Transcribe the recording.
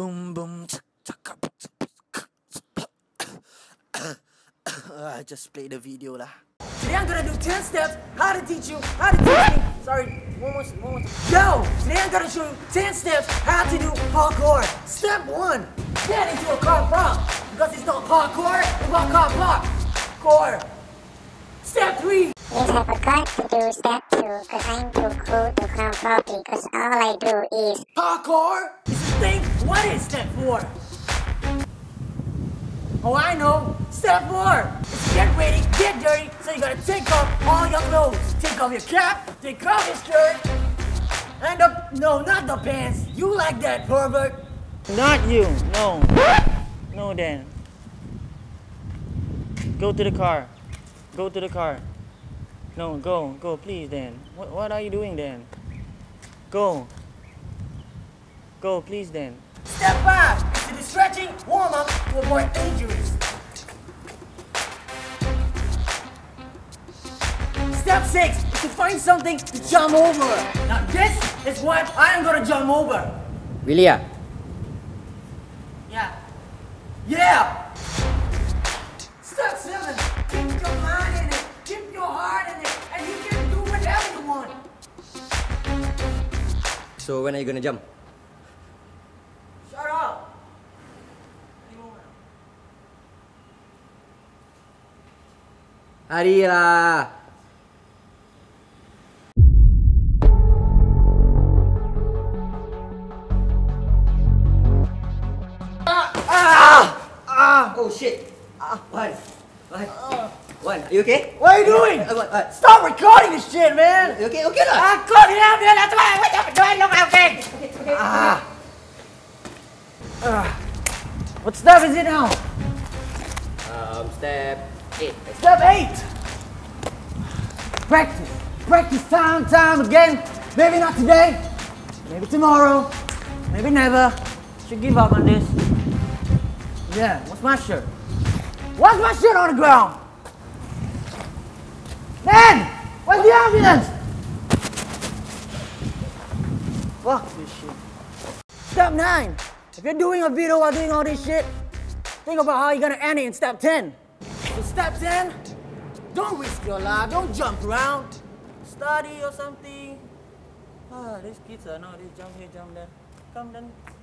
boom boom. I just played a video lah. Today I'm gonna do 10 steps how to teach you how to teach me. Sorry, one more. Yo, today I'm gonna show you 10 steps how to do parkour. Step 1, get into a car park. Because it's not parkour, it's about car park. Core. Step 3. You have got to do step 2 because I'm too cool to come properly because all I do is parkour. Is this thing? What is step 4? Oh, I know. Step 4 is get ready, get dirty, so you gotta take off all your clothes. Take off your cap, take off your skirt, and the, no, not the pants. You like that, pervert. Not you, no. No, Dan. Go to the car. Go to the car. No, go, please, Dan. What are you doing, Dan? Go, please, Dan. Step 5. Stretching, warm up to avoid injuries. Step 6 is to find something to jump over. Now this is what I am gonna jump over. Really? Yeah. Step 7, keep your mind in it, keep your heart in it, and you can do whatever you want. So when are you gonna jump? Arila. Oh shit. One. Are you okay? What are you doing? Stop recording this shit, man. You okay? Okay lah. Cut it out, man. That's why. Wait up. Don't look out, man. Okay. What step is it now? Step 8. Step 8! Practice time again. Maybe not today, maybe tomorrow, maybe never. Should give up on this. Yeah, what's my shirt? What's my shirt on the ground? Man! Where's the ambulance? Fuck this shit. Step 9. If you're doing a video while doing all this shit, think about how you're gonna end it in step 10. So step 10, don't risk your life, don't jump around, study or something. These kids are nowadays jump here, jump there, come then.